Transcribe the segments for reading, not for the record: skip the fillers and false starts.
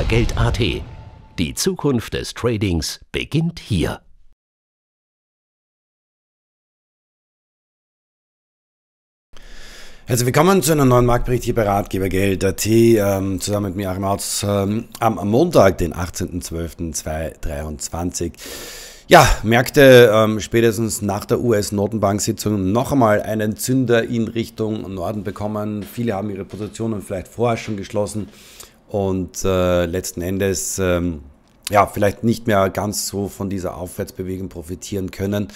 Ratgebergeld.at. Die Zukunft des Tradings beginnt hier. Also willkommen zu einem neuen Marktbericht hier bei Ratgebergeld.at, zusammen mit mir Ahmad am Montag, den 18.12.2023. Ja, Märkte spätestens nach der US-Notenbank-Sitzung noch einmal einen Zünder in Richtung Norden bekommen. Viele haben ihre Positionen vielleicht vorher schon geschlossen und letzten Endes ja, vielleicht nicht mehr ganz so von dieser Aufwärtsbewegung profitieren können.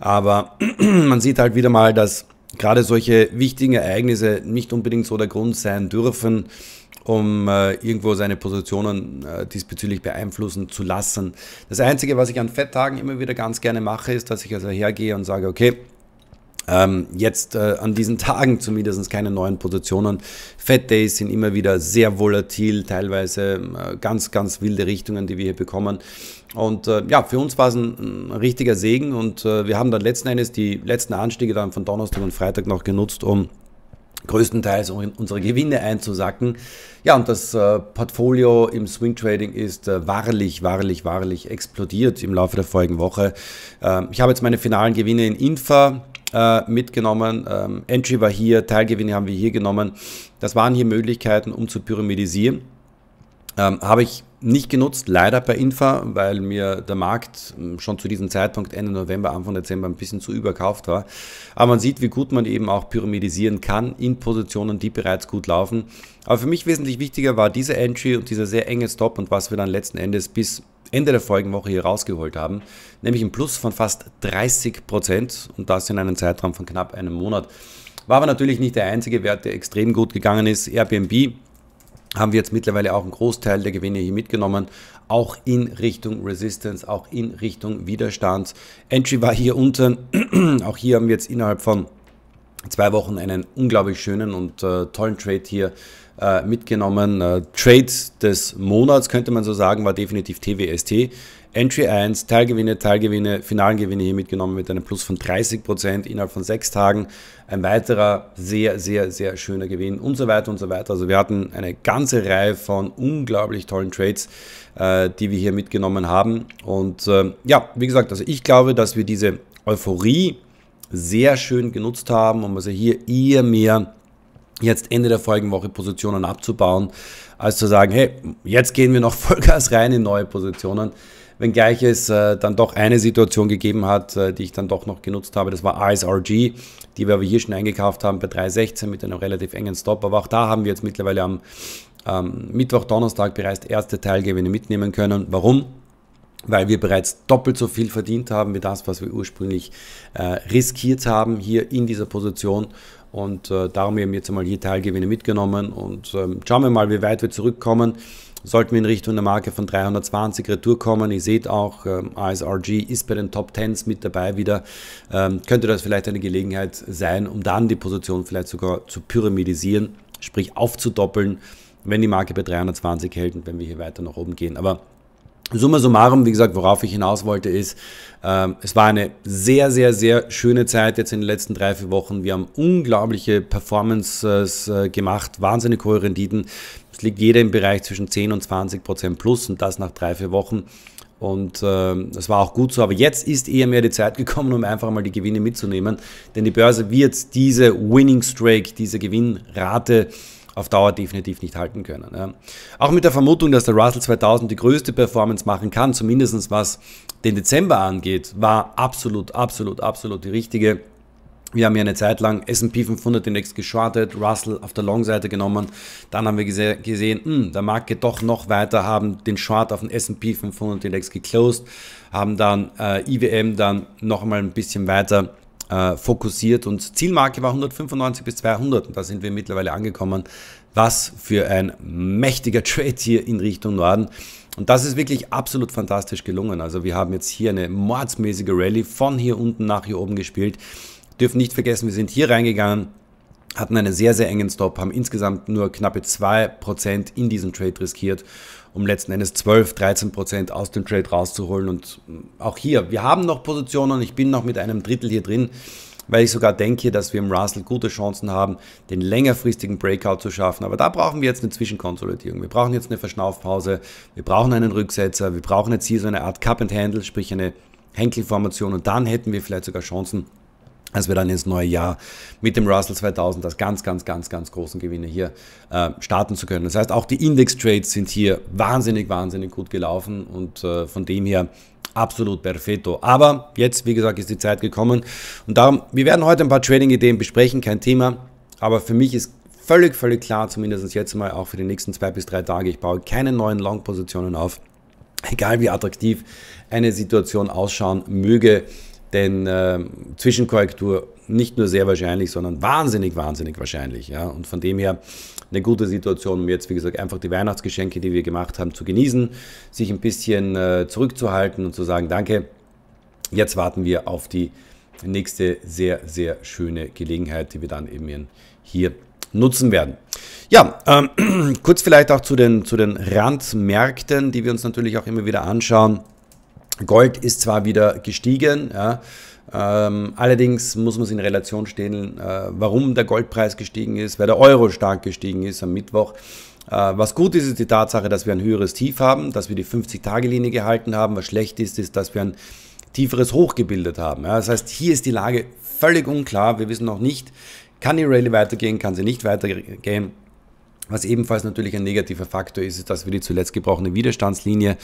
Aber man sieht halt wieder mal, dass gerade solche wichtigen Ereignisse nicht unbedingt so der Grund sein dürfen, um irgendwo seine Positionen diesbezüglich beeinflussen zu lassen. Das Einzige, was ich an Fetttagen immer wieder ganz gerne mache, ist, dass ich also hergehe und sage, okay, jetzt an diesen Tagen zumindest keine neuen Positionen. Fed Days sind immer wieder sehr volatil, teilweise ganz, ganz wilde Richtungen, die wir hier bekommen. Und ja, für uns war es ein richtiger Segen und wir haben dann letzten Endes die letzten Anstiege dann von Donnerstag und Freitag noch genutzt, um größtenteils unsere Gewinne einzusacken. Ja, und das Portfolio im Swing Trading ist wahrlich explodiert im Laufe der vorigen Woche. Ich habe jetzt meine finalen Gewinne in Infa mitgenommen. Entry war hier, Teilgewinne haben wir hier genommen. Das waren hier Möglichkeiten, um zu pyramidisieren. Habe ich nicht genutzt, leider bei Infa, weil mir der Markt schon zu diesem Zeitpunkt Ende November, Anfang Dezember ein bisschen zu überkauft war. Aber man sieht, wie gut man eben auch pyramidisieren kann in Positionen, die bereits gut laufen. Aber für mich wesentlich wichtiger war diese Entry und dieser sehr enge Stop und was wir dann letzten Endes bis Ende der vorigen Woche hier rausgeholt haben, nämlich ein Plus von fast 30% und das in einem Zeitraum von knapp einem Monat. War aber natürlich nicht der einzige Wert, der extrem gut gegangen ist. Airbnb haben wir jetzt mittlerweile auch einen Großteil der Gewinne hier mitgenommen, auch in Richtung Resistance, auch in Richtung Widerstand. Entry war hier unten, auch hier haben wir jetzt innerhalb von 2 Wochen einen unglaublich schönen und tollen Trade hier mitgenommen. Trade des Monats, könnte man so sagen, war definitiv TWST. Entry 1, Teilgewinne, finalen Gewinne hier mitgenommen mit einem Plus von 30% innerhalb von 6 Tagen. Ein weiterer sehr schöner Gewinn und so weiter und so weiter. Also wir hatten eine ganze Reihe von unglaublich tollen Trades, die wir hier mitgenommen haben. Und ja, wie gesagt, also ich glaube, dass wir diese Euphorie sehr schön genutzt haben, um also hier eher mehr jetzt Ende der vorigen Woche Positionen abzubauen, als zu sagen, hey, jetzt gehen wir noch Vollgas rein in neue Positionen. Wenngleich es dann doch eine Situation gegeben hat, die ich dann doch noch genutzt habe. Das war ISRG, die wir hier schon eingekauft haben bei 3,16 mit einem relativ engen Stop. Aber auch da haben wir jetzt mittlerweile am Mittwoch, Donnerstag bereits erste Teilgewinne mitnehmen können. Warum? Weil wir bereits doppelt so viel verdient haben wie das, was wir ursprünglich riskiert haben hier in dieser Position. Und darum haben wir jetzt einmal hier Teilgewinne mitgenommen. Und schauen wir mal, wie weit wir zurückkommen. Sollten wir in Richtung der Marke von 320 Retour kommen. Ihr seht auch, ISRG ist bei den Top 10s mit dabei wieder. Könnte das vielleicht eine Gelegenheit sein, um dann die Position vielleicht sogar zu pyramidisieren, sprich aufzudoppeln, wenn die Marke bei 320 hält und wenn wir hier weiter nach oben gehen. Aber summa summarum, wie gesagt, worauf ich hinaus wollte ist, es war eine sehr schöne Zeit jetzt in den letzten 3-4 Wochen. Wir haben unglaubliche Performances gemacht, wahnsinnig hohe Renditen. Es liegt jeder im Bereich zwischen 10 und 20% plus und das nach 3-4 Wochen. Und das war auch gut so, aber jetzt ist eher mehr die Zeit gekommen, um einfach mal die Gewinne mitzunehmen. Denn die Börse wird diese Winning Streak, diese Gewinnrate auf Dauer definitiv nicht halten können. Ja. Auch mit der Vermutung, dass der Russell 2000 die größte Performance machen kann, zumindest was den Dezember angeht, war absolut die richtige. Wir haben hier eine Zeit lang S&P 500 Index geschortet, Russell auf der Long-Seite genommen. Dann haben wir gesehen, der Markt geht doch noch weiter, haben den Short auf den S&P 500 Index geclosed, haben dann IWM dann noch mal ein bisschen weiter fokussiert und Zielmarke war 195 bis 200 und da sind wir mittlerweile angekommen. Was für ein mächtiger Trade hier in Richtung Norden und das ist wirklich absolut fantastisch gelungen. Also wir haben jetzt hier eine mordsmäßige Rallye von hier unten nach hier oben gespielt. Dürfen nicht vergessen, wir sind hier reingegangen, hatten einen sehr engen Stop, haben insgesamt nur knappe 2% in diesem Trade riskiert, um letzten Endes 12-13% aus dem Trade rauszuholen. Und auch hier, wir haben noch Positionen, ich bin noch mit einem Drittel hier drin, weil ich sogar denke, dass wir im Russell gute Chancen haben, den längerfristigen Breakout zu schaffen. Aber da brauchen wir jetzt eine Zwischenkonsolidierung. Wir brauchen jetzt eine Verschnaufpause, wir brauchen einen Rücksetzer, wir brauchen jetzt hier so eine Art Cup-and-Handle, sprich eine Henkel-Formation, und dann hätten wir vielleicht sogar Chancen, dass wir dann ins neue Jahr mit dem Russell 2000 das ganz großen Gewinne hier starten zu können. Das heißt, auch die Index-Trades sind hier wahnsinnig gut gelaufen und von dem her absolut perfetto. Aber jetzt, wie gesagt, ist die Zeit gekommen und darum, wir werden heute ein paar Trading-Ideen besprechen, kein Thema, aber für mich ist völlig klar, zumindest jetzt mal auch für die nächsten 2 bis 3 Tage, ich baue keine neuen Long-Positionen auf, egal wie attraktiv eine Situation ausschauen möge. Denn Zwischenkorrektur nicht nur sehr wahrscheinlich, sondern wahnsinnig wahrscheinlich. Ja? Und von dem her eine gute Situation, um jetzt, wie gesagt, einfach die Weihnachtsgeschenke, die wir gemacht haben, zu genießen, sich ein bisschen zurückzuhalten und zu sagen, danke, jetzt warten wir auf die nächste sehr schöne Gelegenheit, die wir dann eben hier nutzen werden. Ja, kurz vielleicht auch zu den Randmärkten, die wir uns natürlich auch immer wieder anschauen. Gold ist zwar wieder gestiegen, ja, allerdings muss man es in Relation stellen, warum der Goldpreis gestiegen ist, weil der Euro stark gestiegen ist am Mittwoch. Was gut ist, ist die Tatsache, dass wir ein höheres Tief haben, dass wir die 50-Tage-Linie gehalten haben. Was schlecht ist, ist, dass wir ein tieferes Hoch gebildet haben. Ja. Das heißt, hier ist die Lage völlig unklar. Wir wissen noch nicht, kann die Rallye weitergehen, kann sie nicht weitergehen. Was ebenfalls natürlich ein negativer Faktor ist, ist, dass wir die zuletzt gebrochene Widerstandslinie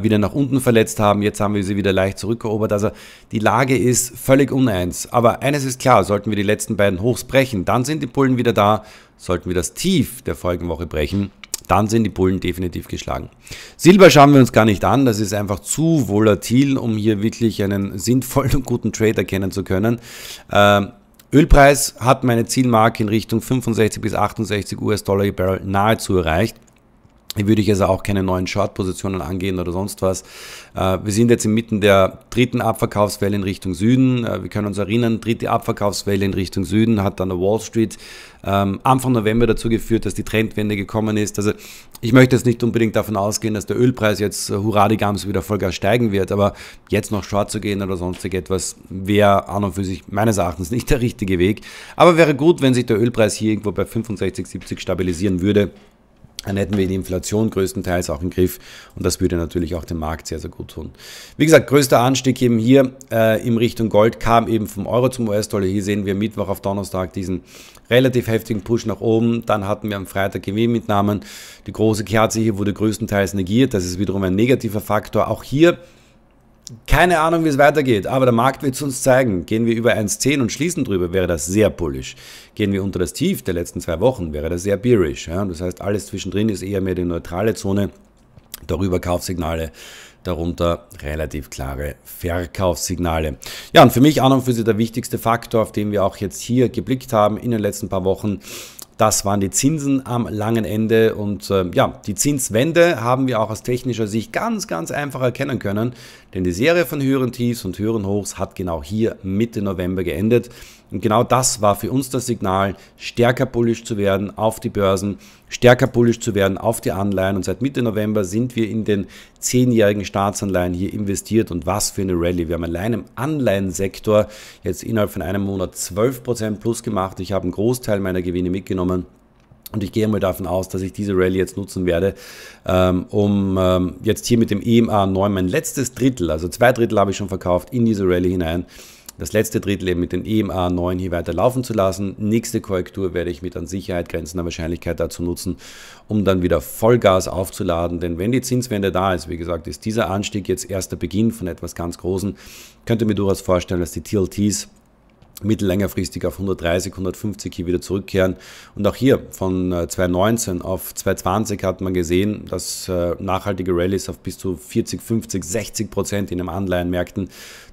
wieder nach unten verletzt haben. Jetzt haben wir sie wieder leicht zurückerobert. Also die Lage ist völlig uneins. Aber eines ist klar, sollten wir die letzten beiden Hochs brechen, dann sind die Bullen wieder da. Sollten wir das Tief der Folgenwoche brechen, dann sind die Bullen definitiv geschlagen. Silber schauen wir uns gar nicht an, das ist einfach zu volatil, um hier wirklich einen sinnvollen und guten Trade erkennen zu können. Ölpreis hat meine Zielmarke in Richtung 65 bis 68 US-Dollar je Barrel nahezu erreicht. Hier würde ich also auch keine neuen Short-Positionen angehen oder sonst was. Wir sind jetzt inmitten der dritten Abverkaufswelle in Richtung Süden. Wir können uns erinnern, dritte Abverkaufswelle in Richtung Süden hat an der Wall Street Anfang November dazu geführt, dass die Trendwende gekommen ist. Also ich möchte jetzt nicht unbedingt davon ausgehen, dass der Ölpreis jetzt hurra die Gams wieder Vollgas steigen wird, aber jetzt noch short zu gehen oder sonstig etwas wäre an und für sich meines Erachtens nicht der richtige Weg. Aber wäre gut, wenn sich der Ölpreis hier irgendwo bei 65, 70 stabilisieren würde. Dann hätten wir die Inflation größtenteils auch im Griff und das würde natürlich auch dem Markt sehr gut tun. Wie gesagt, größter Anstieg eben hier in Richtung Gold kam eben vom Euro zum US-Dollar. Hier sehen wir Mittwoch auf Donnerstag diesen relativ heftigen Push nach oben. Dann hatten wir am Freitag Gewinnmitnahmen. Die große Kerze hier wurde größtenteils negiert. Das ist wiederum ein negativer Faktor. Auch hier keine Ahnung, wie es weitergeht, aber der Markt wird es uns zeigen. Gehen wir über 1,10 und schließen drüber, wäre das sehr bullisch. Gehen wir unter das Tief der letzten 2 Wochen, wäre das sehr bearish. Ja? Das heißt, alles zwischendrin ist eher mehr die neutrale Zone. Darüber Kaufsignale, darunter relativ klare Verkaufssignale. Ja, und für mich an und für sich der wichtigste Faktor, auf den wir auch jetzt hier geblickt haben in den letzten paar Wochen, das waren die Zinsen am langen Ende und ja, die Zinswende haben wir auch aus technischer Sicht ganz einfach erkennen können, denn die Serie von höheren Tiefs und höheren Hochs hat genau hier Mitte November geendet und genau das war für uns das Signal, stärker bullisch zu werden auf die Börsen, stärker bullisch zu werden auf die Anleihen und seit Mitte November sind wir in den 10-jährigen Staatsanleihen hier investiert und was für eine Rallye. Wir haben allein im Anleihensektor jetzt innerhalb von einem Monat 12% plus gemacht. Ich habe einen Großteil meiner Gewinne mitgenommen. Und ich gehe mal davon aus, dass ich diese Rallye jetzt nutzen werde, um jetzt hier mit dem EMA 9 mein letztes Drittel, also 2 Drittel habe ich schon verkauft, in diese Rallye hinein, das letzte Drittel eben mit dem EMA 9 hier weiter laufen zu lassen. Nächste Korrektur werde ich mit an Sicherheit grenzender Wahrscheinlichkeit dazu nutzen, um dann wieder Vollgas aufzuladen. Denn wenn die Zinswende da ist, wie gesagt, ist dieser Anstieg jetzt erst der Beginn von etwas ganz Großem. Könnt ihr mir durchaus vorstellen, dass die TLTs mittellängerfristig auf 130, 150 hier wieder zurückkehren. Und auch hier von 2019 auf 2020 hat man gesehen, dass nachhaltige Rallies auf bis zu 40, 50, 60% in den Anleihenmärkten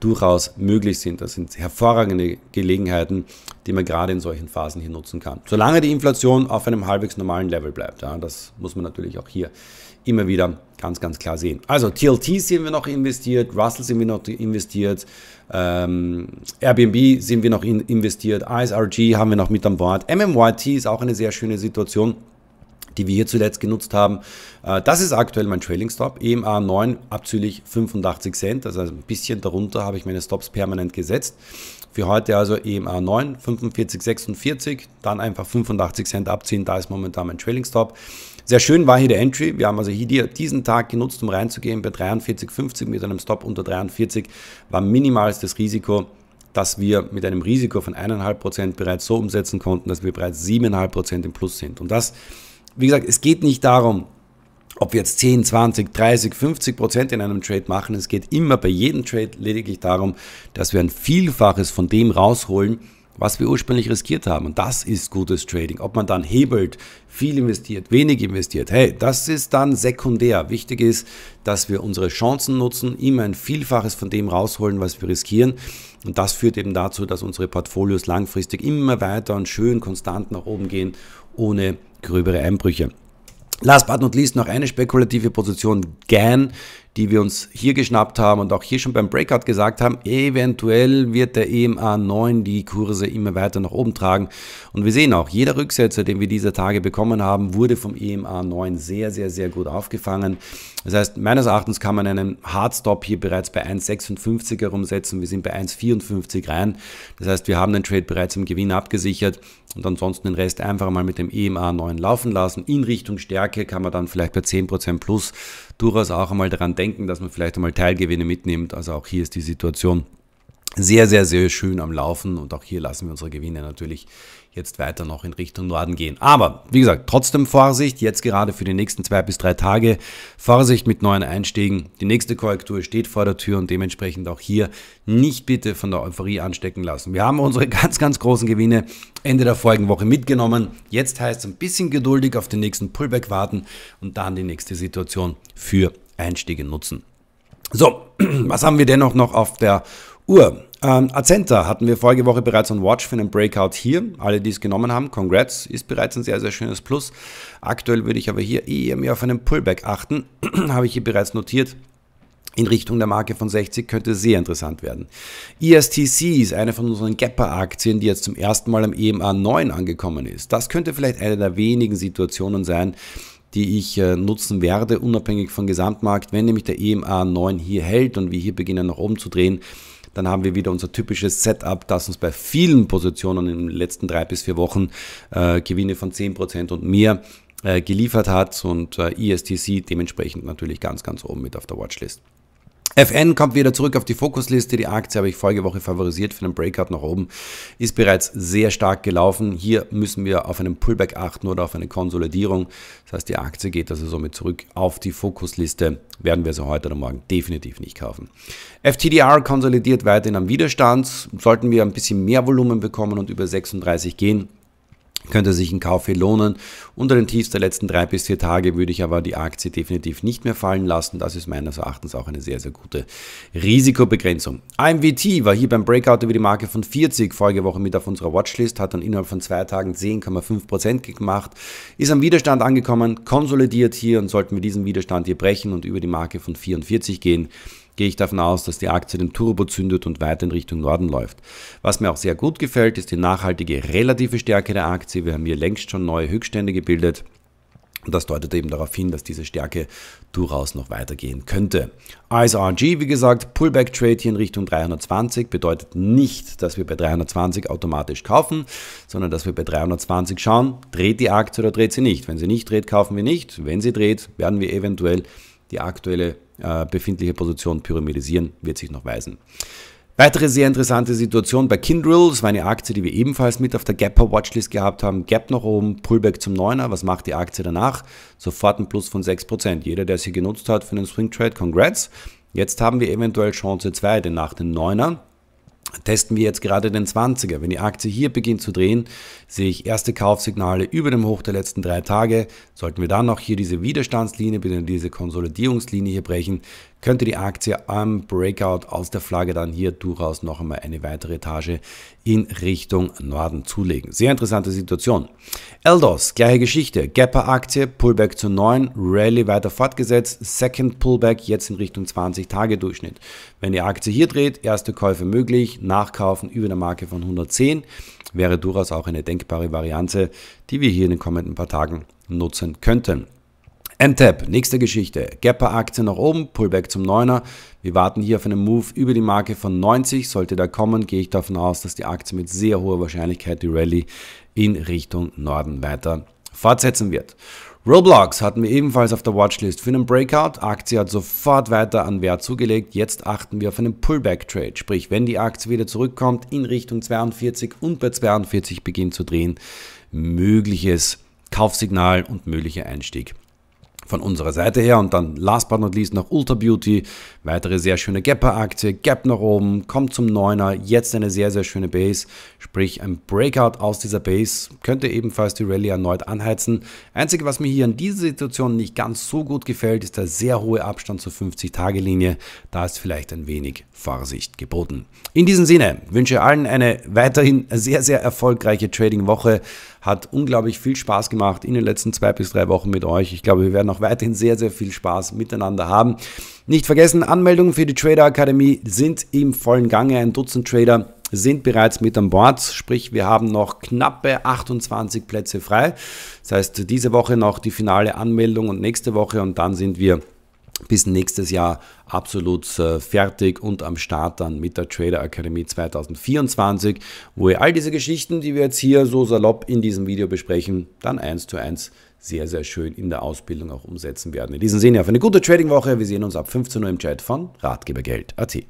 durchaus möglich sind. Das sind hervorragende Gelegenheiten, die man gerade in solchen Phasen hier nutzen kann. Solange die Inflation auf einem halbwegs normalen Level bleibt. Ja, das muss man natürlich auch hier immer wieder ganz klar sehen. Also TLTs sind wir noch investiert, Russell sind wir noch investiert, Airbnb sind wir noch investiert, ISRG haben wir noch mit an Bord, MMYT ist auch eine sehr schöne Situation, die wir hier zuletzt genutzt haben. Das ist aktuell mein Trailing Stop, EMA 9 abzüglich 85 Cent, also ein bisschen darunter habe ich meine Stops permanent gesetzt. Für heute also EMA 9, 45,46, dann einfach 85 Cent abziehen, da ist momentan mein Trailing Stop. Sehr schön war hier der Entry, wir haben also hier diesen Tag genutzt, um reinzugehen bei 43,50 mit einem Stop unter 43, war minimals das Risiko, dass wir mit einem Risiko von 1,5% bereits so umsetzen konnten, dass wir bereits 7,5% im Plus sind. Und das, wie gesagt, es geht nicht darum, ob wir jetzt 10, 20, 30, 50% in einem Trade machen, es geht immer bei jedem Trade lediglich darum, dass wir ein Vielfaches von dem rausholen, was wir ursprünglich riskiert haben. Und das ist gutes Trading. Ob man dann hebelt, viel investiert, wenig investiert, hey, das ist dann sekundär. Wichtig ist, dass wir unsere Chancen nutzen, immer ein Vielfaches von dem rausholen, was wir riskieren. Und das führt eben dazu, dass unsere Portfolios langfristig immer weiter und schön konstant nach oben gehen, ohne gröbere Einbrüche. Last but not least noch eine spekulative Position, GAN, die wir uns hier geschnappt haben und auch hier schon beim Breakout gesagt haben, eventuell wird der EMA 9 die Kurse immer weiter nach oben tragen. Und wir sehen auch, jeder Rücksetzer, den wir diese Tage bekommen haben, wurde vom EMA 9 sehr, sehr, sehr gut aufgefangen. Das heißt, meines Erachtens kann man einen Hardstop hier bereits bei 1,56 herumsetzen. Wir sind bei 1,54 rein. Das heißt, wir haben den Trade bereits im Gewinn abgesichert und ansonsten den Rest einfach mal mit dem EMA 9 laufen lassen. In Richtung Stärke kann man dann vielleicht bei 10% plus durchaus auch einmal daran denken, dass man vielleicht einmal Teilgewinne mitnimmt. Also auch hier ist die Situation sehr, sehr, sehr schön am Laufen und auch hier lassen wir unsere Gewinne natürlich jetzt weiter noch in Richtung Norden gehen. Aber wie gesagt, trotzdem Vorsicht, jetzt gerade für die nächsten 2 bis 3 Tage, Vorsicht mit neuen Einstiegen. Die nächste Korrektur steht vor der Tür und dementsprechend auch hier nicht bitte von der Euphorie anstecken lassen. Wir haben unsere ganz, ganz großen Gewinne Ende der vorigen Woche mitgenommen. Jetzt heißt es ein bisschen geduldig auf den nächsten Pullback warten und dann die nächste Situation für Einstiege nutzen. So, was haben wir dennoch noch auf der Uhr? Acenta hatten wir vorige Woche bereits on Watch für einen Breakout hier. Alle, die es genommen haben, congrats, ist bereits ein sehr, sehr schönes Plus. Aktuell würde ich aber hier eher mehr auf einen Pullback achten, habe ich hier bereits notiert. In Richtung der Marke von 60 könnte sehr interessant werden. ESTC ist eine von unseren Gapper-Aktien, die jetzt zum ersten Mal am EMA 9 angekommen ist. Das könnte vielleicht eine der wenigen Situationen sein, die ich nutzen werde, unabhängig vom Gesamtmarkt. Wenn nämlich der EMA 9 hier hält und wir hier beginnen nach oben zu drehen, dann haben wir wieder unser typisches Setup, das uns bei vielen Positionen in den letzten 3 bis 4 Wochen Gewinne von 10% und mehr geliefert hat und ISTC dementsprechend natürlich ganz, ganz oben mit auf der Watchlist. FN kommt wieder zurück auf die Fokusliste, die Aktie habe ich vorige Woche favorisiert für den Breakout nach oben, ist bereits sehr stark gelaufen, hier müssen wir auf einen Pullback achten oder auf eine Konsolidierung, das heißt die Aktie geht also somit zurück auf die Fokusliste, werden wir sie heute oder morgen definitiv nicht kaufen. FTDR konsolidiert weiterhin am Widerstand, sollten wir ein bisschen mehr Volumen bekommen und über 36 gehen, könnte sich ein Kauf hier lohnen. Unter den Tiefs der letzten 3 bis 4 Tage würde ich aber die Aktie definitiv nicht mehr fallen lassen. Das ist meines Erachtens auch eine sehr, sehr gute Risikobegrenzung. AMVT war hier beim Breakout über die Marke von 40 vorige Woche mit auf unserer Watchlist, hat dann innerhalb von 2 Tagen 10,5% gemacht, ist am Widerstand angekommen, konsolidiert hier und sollten wir diesen Widerstand hier brechen und über die Marke von 44 gehen, gehe ich davon aus, dass die Aktie den Turbo zündet und weiter in Richtung Norden läuft. Was mir auch sehr gut gefällt, ist die nachhaltige relative Stärke der Aktie. Wir haben hier längst schon neue Höchststände gebildet. Und das deutet eben darauf hin, dass diese Stärke durchaus noch weitergehen könnte. ISRG, wie gesagt, Pullback-Trade hier in Richtung 320 bedeutet nicht, dass wir bei 320 automatisch kaufen, sondern dass wir bei 320 schauen, dreht die Aktie oder dreht sie nicht. Wenn sie nicht dreht, kaufen wir nicht. Wenn sie dreht, werden wir eventuell die aktuelle befindliche Position pyramidisieren, wird sich noch weisen. Weitere sehr interessante Situation bei Kindrills, war eine Aktie, die wir ebenfalls mit auf der Gapper-Watchlist gehabt haben. Gap nach oben, Pullback zum 9er, was macht die Aktie danach? Sofort ein Plus von 6%. Jeder, der sie genutzt hat für einen Swing-Trade, congrats. Jetzt haben wir eventuell Chance 2, denn nach dem 9er testen wir jetzt gerade den 20er. Wenn die Aktie hier beginnt zu drehen, sehe ich erste Kaufsignale über dem Hoch der letzten 3 Tage. Sollten wir dann noch hier diese Widerstandslinie, diese Konsolidierungslinie hier brechen, könnte die Aktie am Breakout aus der Flagge dann hier durchaus noch einmal eine weitere Etage in Richtung Norden zulegen. Sehr interessante Situation. Eldos, gleiche Geschichte. Gapper-Aktie, Pullback zu 9, Rally weiter fortgesetzt, Second Pullback jetzt in Richtung 20-Tage-Durchschnitt. Wenn die Aktie hier dreht, erste Käufe möglich, nachkaufen über der Marke von 110, wäre durchaus auch eine denkbare Variante, die wir hier in den kommenden paar Tagen nutzen könnten. NTAB, nächste Geschichte. Gapper-Aktie nach oben, Pullback zum 9er. Wir warten hier auf einen Move über die Marke von 90. Sollte da kommen, gehe ich davon aus, dass die Aktie mit sehr hoher Wahrscheinlichkeit die Rallye in Richtung Norden weiter fortsetzen wird. Roblox hatten wir ebenfalls auf der Watchlist für einen Breakout. Aktie hat sofort weiter an Wert zugelegt. Jetzt achten wir auf einen Pullback-Trade. Sprich, wenn die Aktie wieder zurückkommt in Richtung 42 und bei 42 beginnt zu drehen, mögliches Kaufsignal und möglicher Einstieg von unserer Seite her. Und dann last but not least noch Ultra Beauty, weitere sehr schöne Gapper-Aktie, Gap nach oben, kommt zum 9er, jetzt eine sehr, sehr schöne Base, sprich ein Breakout aus dieser Base, könnte ebenfalls die Rallye erneut anheizen. Einzige, was mir hier in dieser Situation nicht ganz so gut gefällt, ist der sehr hohe Abstand zur 50-Tage-Linie, da ist vielleicht ein wenig Vorsicht geboten. In diesem Sinne wünsche allen eine weiterhin sehr, sehr erfolgreiche Trading-Woche, hat unglaublich viel Spaß gemacht in den letzten 2 bis 3 Wochen mit euch, ich glaube, wir werden auch weiterhin sehr, sehr viel Spaß miteinander haben. Nicht vergessen, Anmeldungen für die Trader Akademie sind im vollen Gange. Ein Dutzend Trader sind bereits mit an Bord, sprich wir haben noch knappe 28 Plätze frei. Das heißt, diese Woche noch die finale Anmeldung und nächste Woche und dann sind wir bis nächstes Jahr absolut fertig und am Start dann mit der Trader Akademie 2024, wo ihr all diese Geschichten, die wir jetzt hier so salopp in diesem Video besprechen, dann 1:1 sehr, sehr schön in der Ausbildung auch umsetzen werden. In diesem Sinne auf eine gute Trading-Woche. Wir sehen uns ab 15 Uhr im Chat von Ratgebergeld.at.